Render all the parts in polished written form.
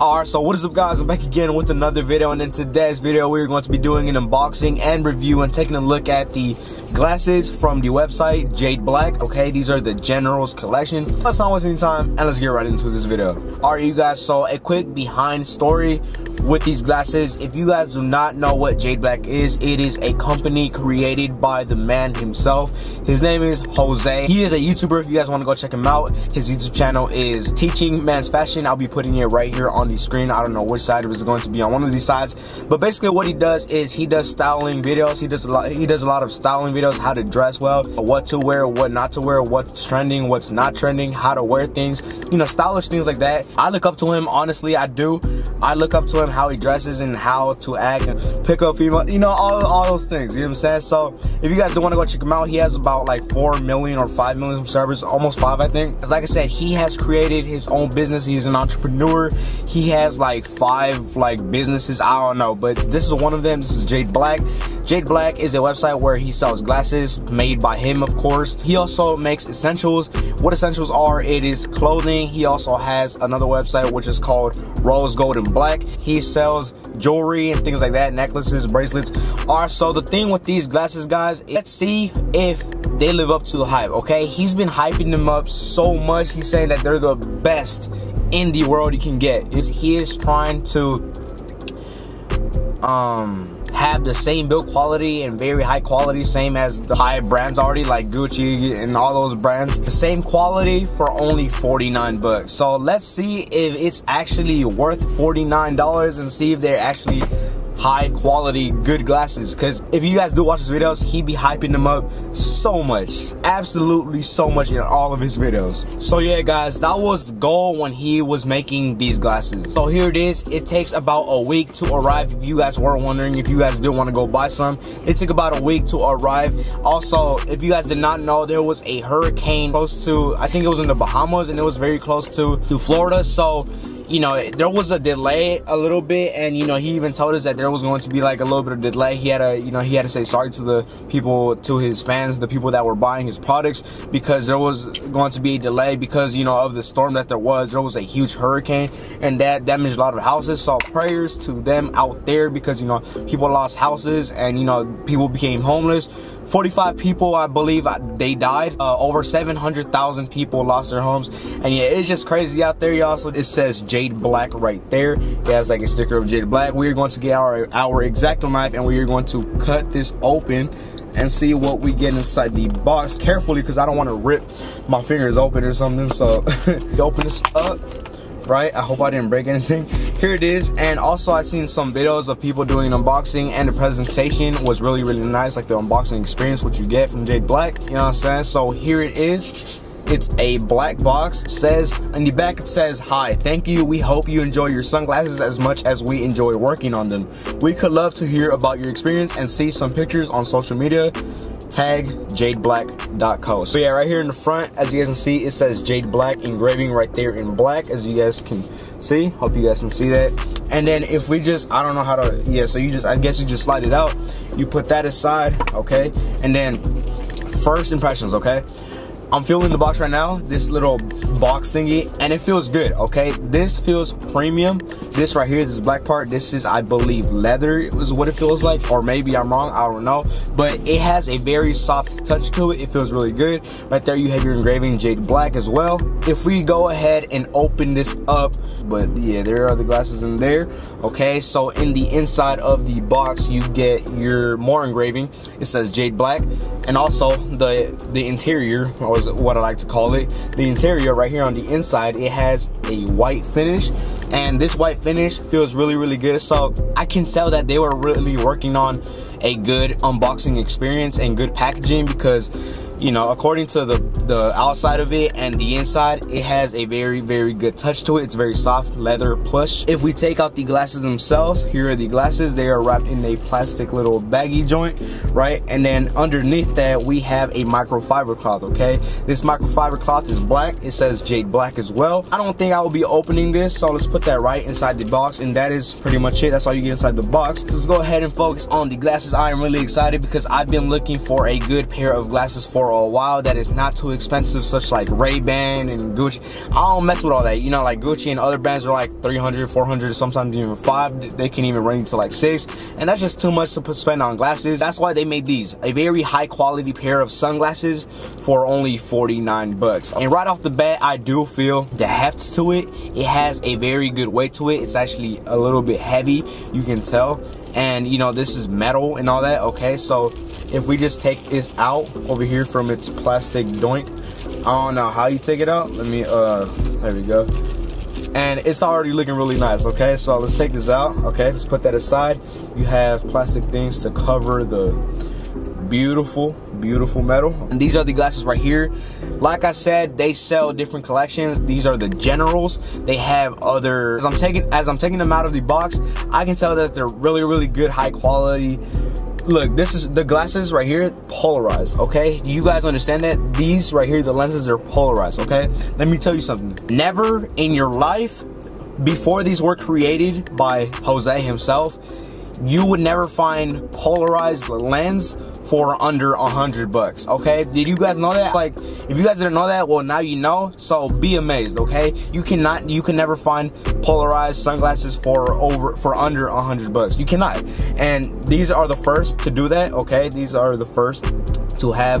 Alright, so what is up guys, I'm back again with another video, and in today's video we're going to be doing an unboxing and review and taking a look at the glasses from the website Jade Black. Okay, these are the Generals collection. Let's not waste any time and let's get right into this video. Alright you guys, so a quick behind story with these glasses. If you guys do not know what Jade Black is, it is a company created by the man himself. His name is Jose. He is a YouTuber if you guys want to go check him out. His YouTube channel is Teaching Man's Fashion. I'll be putting it right here on the screen. I don't know which side it was going to be on, one of these sides. But basically what he does is he does styling videos. He does a lot of styling videos, how to dress well, what to wear, what not to wear, what's trending, what's not trending, how to wear things, you know, stylish things like that. I look up to him, honestly, I do. I look up to him, how he dresses and how to act and pick up female, you know, all those things, you know what I'm saying? So if you guys do want to go check him out, he has about like 4 million or 5 million subscribers, almost 5 I think. Like I said, he has created his own business, he's an entrepreneur, he has like 5 like businesses, I don't know, but this is one of them. This is Jade Black. Jade Black is a website where he sells glasses made by him, of course. He also makes essentials. What essentials are, it is clothing. He also has another website which is called Rose Gold and Black. He sells jewelry and things like that, necklaces, bracelets. Alright, so the thing with these glasses guys, let's see if they live up to the hype, okay? He's been hyping them up so much. He's saying that they're the best in the world you can get. He is trying to have the same build quality and very high quality, same as the high brands already like Gucci and all those brands, the same quality for only $49. So let's see if it's actually worth $49 and see if they're actually high quality good glasses, because if you guys do watch his videos, he be hyping them up so much, absolutely so much in all of his videos. So yeah guys, that was the goal when he was making these glasses. So here it is. It takes about a week to arrive. If you guys were wondering, if you guys do want to go buy some, it took about a week to arrive. Also, if you guys did not know, there was a hurricane close to, I think it was in the Bahamas, and it was very close to Florida. So you know, there was a delay a little bit, and you know, he even told us that there was going to be like a little bit of delay. He had a, you know, he had to say sorry to the people, to his fans, the people that were buying his products, because there was going to be a delay because, you know, of the storm that there was a huge hurricane, and that damaged a lot of houses. So prayers to them out there, because you know, people lost houses and you know, people became homeless. 45 people, I believe, they died. Over 700,000 people lost their homes, and yeah, it's just crazy out there, y'all. So it says Jade Black right there. It has like a sticker of Jade Black. We're going to get our X-Acto knife, and we're going to cut this open and see what we get inside the box carefully, because I don't want to rip my fingers open or something. So open this up. Right, I hope I didn't break anything. Here it is. And also, I've seen some videos of people doing unboxing, and the presentation was really nice, like the unboxing experience what you get from Jade Black, you know what I'm saying? So here it is. It's a black box. It says in the back, it says, "Hi, thank you. We hope you enjoy your sunglasses as much as we enjoy working on them. We could love to hear about your experience and see some pictures on social media. Tag jadeblack.co." So yeah, right here in the front, as you guys can see, it says Jade Black engraving right there in black, as you guys can see. Hope you guys can see that. And then if we just, I don't know how to, yeah, so you just, I guess you just slide it out, you put that aside, okay? And then first impressions, okay? I'm feeling the box right now, this little box thingy, and it feels good, okay? This feels premium. This right here, this black part, this is, I believe, leather is what it feels like, or maybe I'm wrong, I don't know, but it has a very soft touch to it. It feels really good. Right there, you have your engraving, Jade Black, as well. If we go ahead and open this up, but yeah, there are the glasses in there, okay? So in the inside of the box, you get your more engraving. It says Jade Black, and also the interior, or what I like to call it, the interior right here on the inside, it has a white finish, and this white finish feels really good. So I can tell that they were really working on a good unboxing experience and good packaging, because you know, according to the outside of it and the inside, it has a very good touch to it. It's very soft, leather, plush. If we take out the glasses themselves, here are the glasses. They are wrapped in a plastic little baggy joint, right? And then underneath that, we have a microfiber cloth, okay? This microfiber cloth is black. It says Jade Black as well. I don't think I will be opening this, so let's put that right inside the box, and that is pretty much it. That's all you get inside the box. Let's go ahead and focus on the glasses glasses, I am really excited because I've been looking for a good pair of glasses for a while that is not too expensive, such like Ray-Ban and Gucci. I don't mess with all that, you know, like Gucci and other brands are like $300, $400, sometimes even $500. They can even run into like $600, and that's just too much to spend on glasses. That's why they made these, a very high quality pair of sunglasses for only 49 bucks. And right off the bat, I do feel the heft to it. It has a very good weight to it. It's actually a little bit heavy, you can tell. And you know, this is metal and all that. Okay, so if we just take this out over here from its plastic doink, I don't know how you take it out. Let me there we go. And it's already looking really nice. Okay, so let's take this out. Okay, let's put that aside. You have plastic things to cover the beautiful metal. And these are the glasses right here. Like I said, they sell different collections. These are the generals. They have other, as I'm taking them out of the box, I can tell that they're really good, high quality. Look, this is the glasses right here, polarized. Okay, you guys understand that these right here, the lenses are polarized. Okay, let me tell you something. Never in your life, before these were created by Jose himself, you would never find polarized lens for under $100. Okay, did you guys know that? Like, if you guys didn't know that, well, now you know. So be amazed. Okay, you can never find polarized sunglasses for under $100. You cannot. And these are the first to do that. Okay, these are the first to have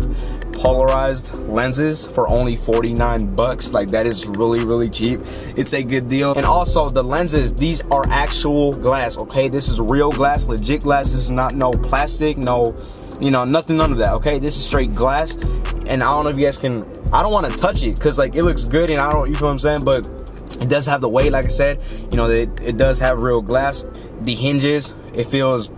polarized lenses for only 49 bucks. Like, that is really cheap. It's a good deal. And also the lenses, these are actual glass. Okay, this is real glass, legit glass. This is not no plastic, no, you know, nothing, none of that. Okay, this is straight glass. And I don't know if you guys can, I don't want to touch it because like it looks good and I don't, you know what I'm saying, but it does have the weight. Like I said, you know, it does have real glass. The hinges, it feels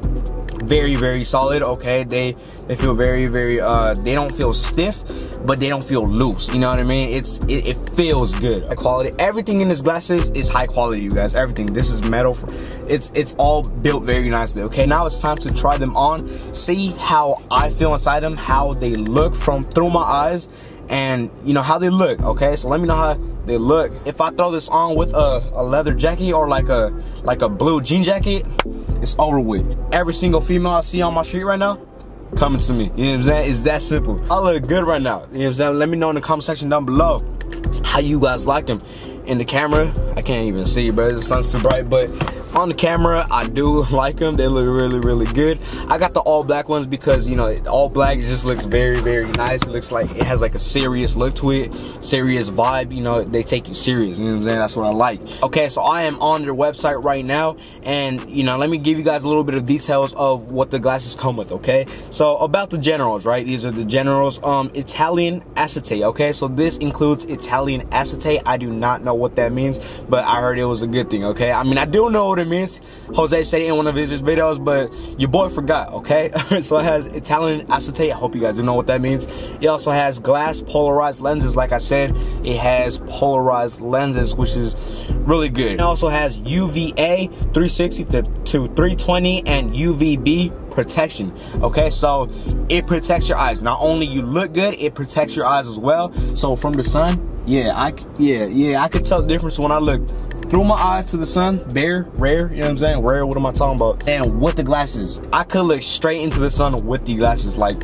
very solid. Okay, they feel very they don't feel stiff, but they don't feel loose, you know what I mean. It feels good. High quality. Everything in this glasses is high quality, you guys. Everything. This is metal. It's all built very nicely. Okay, now it's time to try them on, see how I feel inside them, how they look from through my eyes, and you know how they look. Okay, so let me know how they look. If I throw this on with a leather jacket or like a blue jean jacket, it's over with. Every single female I see on my street right now coming to me, you know what I'm saying? It's that simple. I look good right now, you know what I'm saying? Let me know in the comment section down below how you guys like them. In the camera, I can't even see, bro, the sun's too bright, but on the camera, I do like them. They look really good. I got the all black ones because, you know, all black just looks very nice. It looks like it has like a serious look to it, serious vibe, you know, they take you serious, you know what I'm saying? That's what I like. Okay, so I am on their website right now, and, you know, let me give you guys a little bit of details of what the glasses come with, okay? So, about the generals, right? These are the generals. Italian acetate, okay? So, this includes Italian acetate. I do not know what that means, but I heard it was a good thing. Okay, I mean, I do know what it means. Jose said it in one of his videos, but your boy forgot. Okay, so it has Italian acetate. I hope you guys do know what that means. It also has glass polarized lenses. Like I said, it has polarized lenses, which is really good. It also has UVA 360 to 320 and UVB protection. Okay, so it protects your eyes. Not only you look good, it protects your eyes as well. So from the sun, I could tell the difference when I look through my eyes to the sun. Bare, rare, you know what I'm saying? Rare, what am I talking about? And with the glasses, I could look straight into the sun with the glasses, like,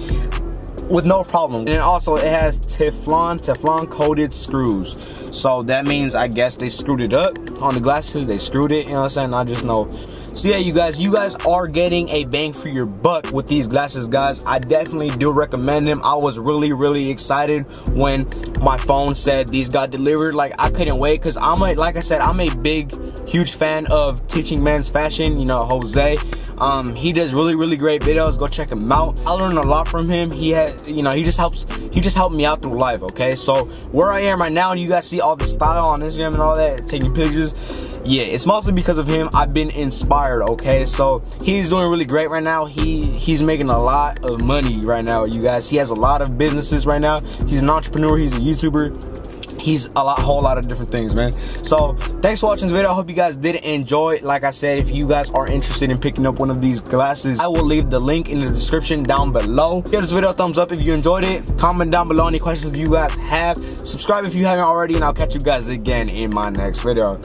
with no problem. And then also it has Teflon coated screws. So that means, I guess they screwed it up on the glasses. They screwed it, you know what I'm saying? I just know. So yeah, you guys are getting a bang for your buck with these glasses, guys. I definitely do recommend them. I was really excited when my phone said these got delivered. Like, I couldn't wait because like I said, I'm a huge fan of Teaching Man's Fashion, you know, Jose. He does really great videos. Go check him out. I learned a lot from him. He had, you know, he just helped me out through life. Okay, so where I am right now, and you guys see all the style on Instagram and all that, taking pictures, yeah, it's mostly because of him. I've been inspired. Okay, so he's doing really great right now. He's making a lot of money right now, you guys. He has a lot of businesses right now. He's an entrepreneur, he's a YouTuber, he's a whole lot of different things, man. So thanks for watching this video. I hope you guys did enjoy it. Like I said, if you guys are interested in picking up one of these glasses, I will leave the link in the description down below. Give this video a thumbs up if you enjoyed it. Comment down below any questions you guys have. Subscribe if you haven't already, and I'll catch you guys again in my next video.